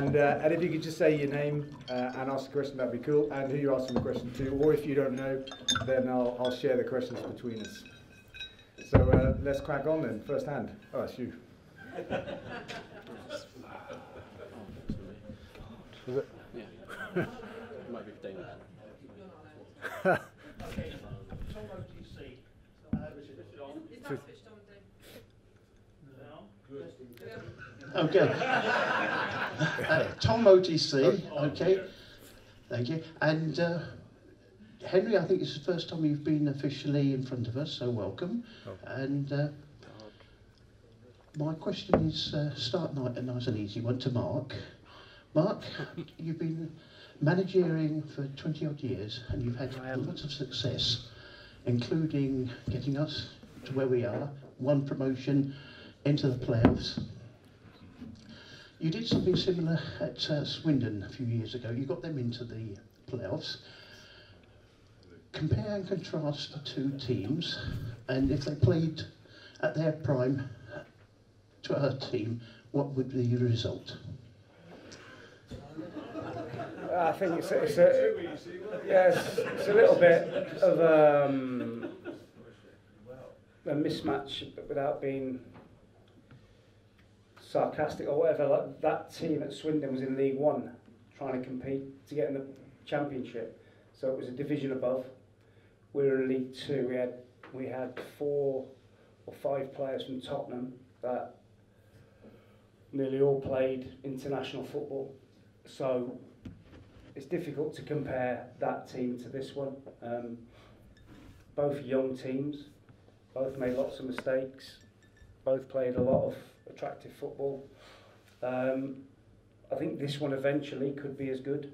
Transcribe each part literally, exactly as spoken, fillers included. And, uh, and if you could just say your name uh, and ask the question, that'd be cool, and who you're asking the question to, or if you don't know, then I'll, I'll share the questions between us. So uh, let's crack on then, first hand. Oh, that's you. Was it? Yeah. It might be for Dana. Okay, Tom O T C. Is it on? Is that switched on, Dave? No. Good. Okay. Uh, Tom O T C. Okay. Thank you. And uh, Henry, I think it's the first time you've been officially in front of us, so welcome. Oh. And uh, my question is, uh, start night a nice and easy one to Mark. Mark, you've been managering for twenty odd years and you've had lots of success, including getting us to where we are, one promotion, into the playoffs. You did something similar at uh, Swindon a few years ago. You got them into the playoffs. Compare and contrast the two teams, and if they played at their prime to our team, what would be the result? I think it's, it's, a, yeah, it's, it's a little bit of um, a mismatch, but without being sarcastic or whatever. Like that team at Swindon was in League One, trying to compete to get in the Championship, so it was a division above. We were in League Two. We had we had four or five players from Tottenham that nearly all played international football, so it's difficult to compare that team to this one. Um, both young teams, both made lots of mistakes, both played a lot of attractive football. Um, I think this one eventually could be as good.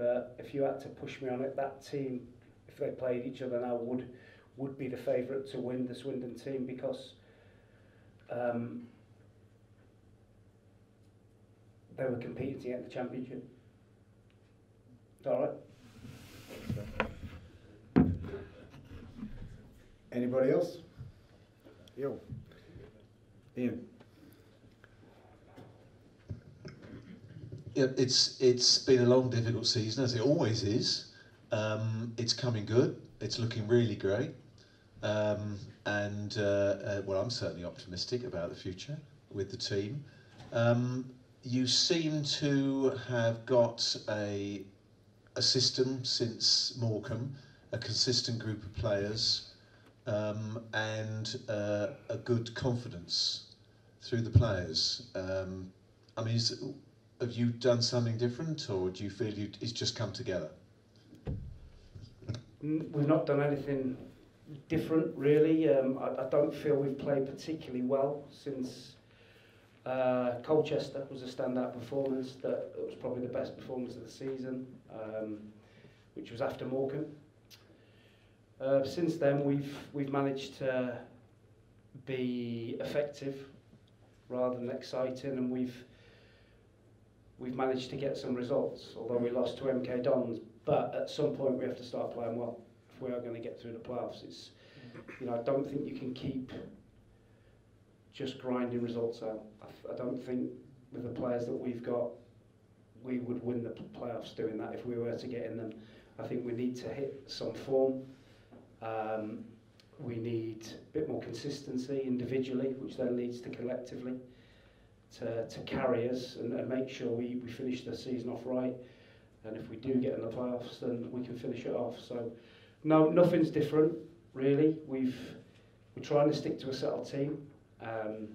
Uh, if you had to push me on it, that team, if they played each other now, would, would be the favourite to win the Swindon team, because um, they were competing to get the Championship. All right. Anybody else? Yo. Ian. Yeah, it's it's been a long, difficult season, as it always is. Um, it's coming good. It's looking really great. Um, and uh, uh, well, I'm certainly optimistic about the future with the team. Um, you seem to have got a. a system since Morecambe, a consistent group of players, um, and uh, a good confidence through the players. Um, I mean, is, have you done something different, or do you feel you, it's just come together? We've not done anything different, really. Um, I, I don't feel we've played particularly well since Uh, Colchester was a standout performance. That it was probably the best performance of the season, um, which was after Morecambe. Uh, since then, we've we've managed to be effective rather than exciting, and we've we've managed to get some results. Although we lost to M K Dons, but at some point we have to start playing well if we are going to get through the playoffs. It's, you know, I don't think you can keep just grinding results out. I, I don't think with the players that we've got, we would win the playoffs doing that if we were to get in them. I think we need to hit some form. Um, we need a bit more consistency individually, which then leads to collectively, to, to carry us and, and make sure we, we finish the season off right. And if we do get in the playoffs, then we can finish it off. So no, nothing's different, really. We've, we're trying to stick to a settled team. Um,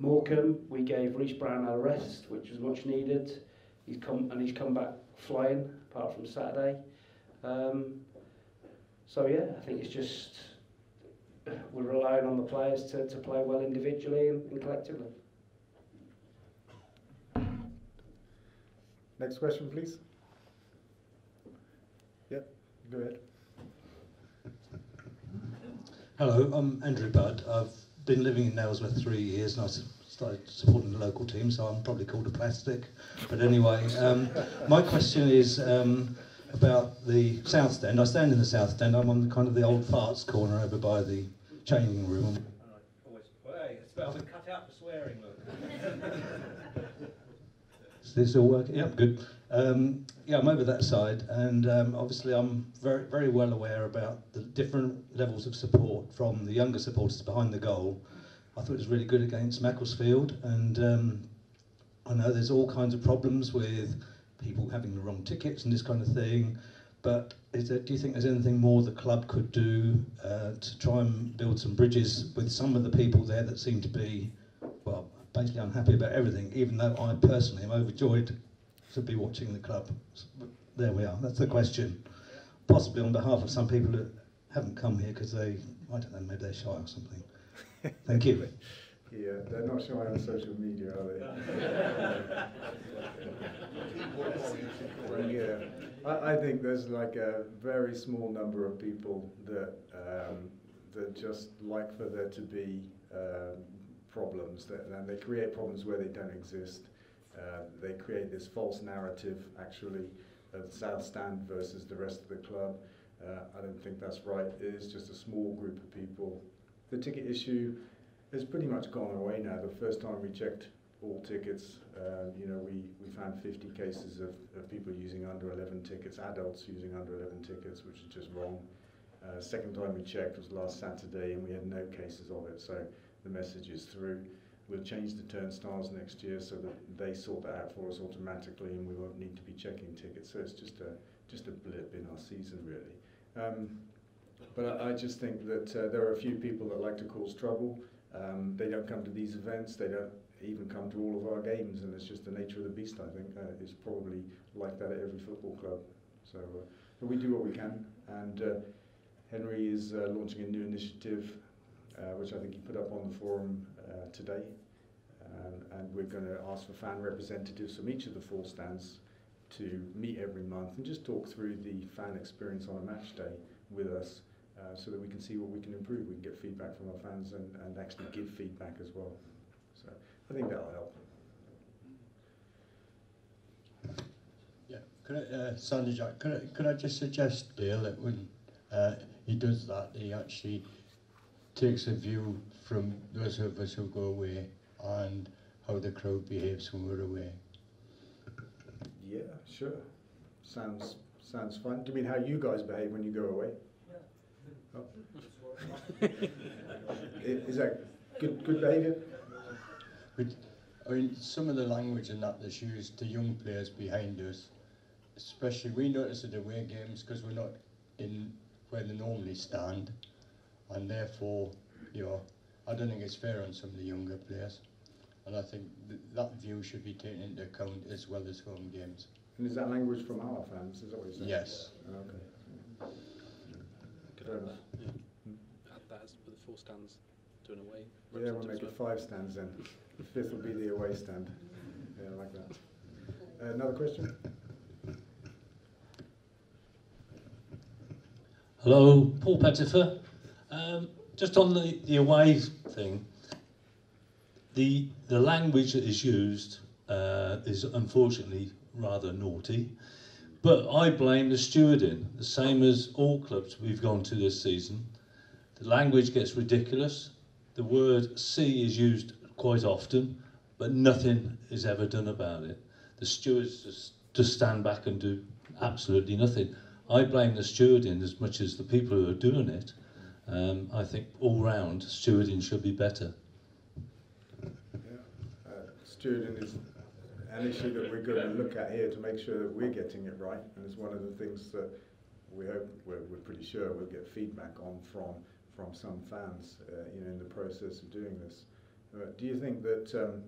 Morecambe, we gave Rhys Brown a rest, which was much needed. He's come and he's come back flying, apart from Saturday. Um, so yeah, I think it's just we're relying on the players to, to play well individually and, and collectively. Next question, please. Yep, go ahead. Hello, I'm Andrew Budd. I've been living in Nailsworth for three years and I started supporting the local team, so I'm probably called a plastic. But anyway, um, my question is um, about the South Stand. I stand in the South Stand. I'm on the, kind of the old farts corner over by the changing room. Always, well, hey, it's about to cut out the swearing, look. Is this all working? Yeah, good. Um, yeah, I'm over that side, and um, obviously I'm very, very well aware about the different levels of support from the younger supporters behind the goal. I thought it was really good against Macclesfield, and um, I know there's all kinds of problems with people having the wrong tickets and this kind of thing, but is there, do you think there's anything more the club could do uh, to try and build some bridges with some of the people there that seem to be, well, basically unhappy about everything, even though I personally am overjoyed to be watching the club? There we are, that's the question. Possibly on behalf of some people who haven't come here because they, I don't know, maybe they're shy or something. Thank you. Yeah, they're not shy on social media, are they? Yeah, I, I think there's like a very small number of people that um, that just like for there to be um, problems, that, and they create problems where they don't exist. Uh, they create this false narrative, actually, of South Stand versus the rest of the club. Uh, I don't think that's right. It is just a small group of people. The ticket issue has pretty much gone away now. The first time we checked all tickets, uh, you know, we, we found fifty cases of, of people using under eleven tickets, adults using under eleven tickets, which is just wrong. Uh, second time we checked was last Saturday, and we had no cases of it, so the message is through. We'll change the turnstiles next year so that they sort that out for us automatically, and we won't need to be checking tickets. So it's just a, just a blip in our season, really. Um, But I just think that uh, there are a few people that like to cause trouble. Um, they don't come to these events, they don't even come to all of our games, and it's just the nature of the beast, I think. Uh, it's probably like that at every football club. So uh, but we do what we can, and uh, Henry is uh, launching a new initiative, uh, which I think he put up on the forum uh, today. Um, and we're going to ask for fan representatives from each of the four stands to meet every month and just talk through the fan experience on a match day with us. Uh, so that we can see what we can improve. We can get feedback from our fans and, and actually give feedback as well. So I think that'll help. Yeah, could I, uh, Sandy Jack, could I, could I just suggest, Dale, that when uh, he does that, he actually takes a view from those of us who go away and how the crowd behaves when we're away? Yeah, sure. Sounds, sounds fun. Do you mean how you guys behave when you go away? Oh. Is that good, good behaviour? I mean, some of the language and that that's used to young players behind us, especially we notice at away games because we're not in where they normally stand, and therefore, you know, I don't think it's fair on some of the younger players, and I think th that view should be taken into account as well as home games. And is that language from our fans? Is that what you're saying? Yes. Oh, okay. That. Yeah. Add that as with the four stands to an away. Yeah, we'll make it five stands then. The fifth will be the away stand. Yeah, I like that. Uh, another question? Hello, Paul Pettifer. Um, just on the, the away thing, the, the language that is used uh, is unfortunately rather naughty. But I blame the stewarding, the same as all clubs we've gone to this season. The language gets ridiculous. The word "see" is used quite often, but nothing is ever done about it. The stewards just, just stand back and do absolutely nothing. I blame the stewarding as much as the people who are doing it. Um, I think all round stewarding should be better. Yeah. Uh, stewarding is an issue that we're going to look at here to make sure that we're getting it right, and it's one of the things that we hope, we're, we're pretty sure we'll get feedback on from from some fans, uh, you know, in the process of doing this. Uh, do you think that um,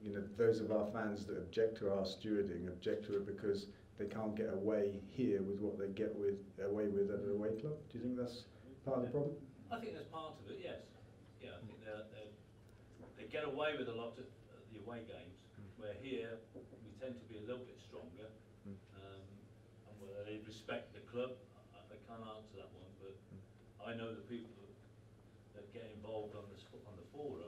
you know, those of our fans that object to our stewarding object to it because they can't get away here with what they get with away with at the away club? Do you think that's part of the problem? I think that's part of it. Yes. Yeah, I think they're, they're, they get away with a lot at the away games. Where here we tend to be a little bit stronger, um, and whether they respect the club, I, I can't answer that one. But I know the people that get involved on the on the forum